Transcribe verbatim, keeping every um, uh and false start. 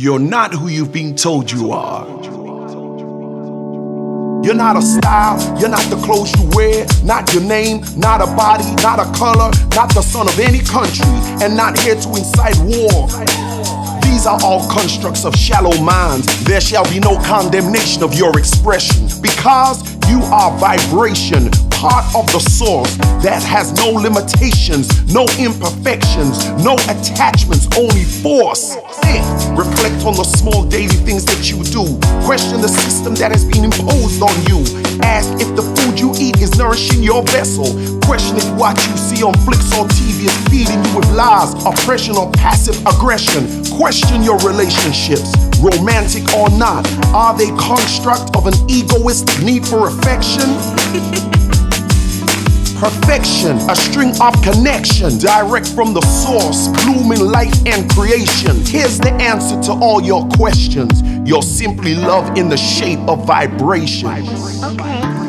You're not who you've been told you are. You're not a style, you're not the clothes you wear, not your name, not a body, not a color, not the son of any country, and not here to incite war. These are all constructs of shallow minds. There shall be no condemnation of your expression, because you are vibration, part of the source that has no limitations, no imperfections, no attachments, only force. Reflect on the small daily things that you do. Question the system that has been imposed on you. Ask if the food you eat is nourishing your vessel. Question if what you see on flicks or T V is feeding you with lies, oppression, or passive aggression. Question your relationships, romantic or not. Are they construct of an egoistic need for affection? Perfection, a string of connection, direct from the source, blooming life and creation. Here's the answer to all your questions. You're simply love in the shape of vibrations. Okay.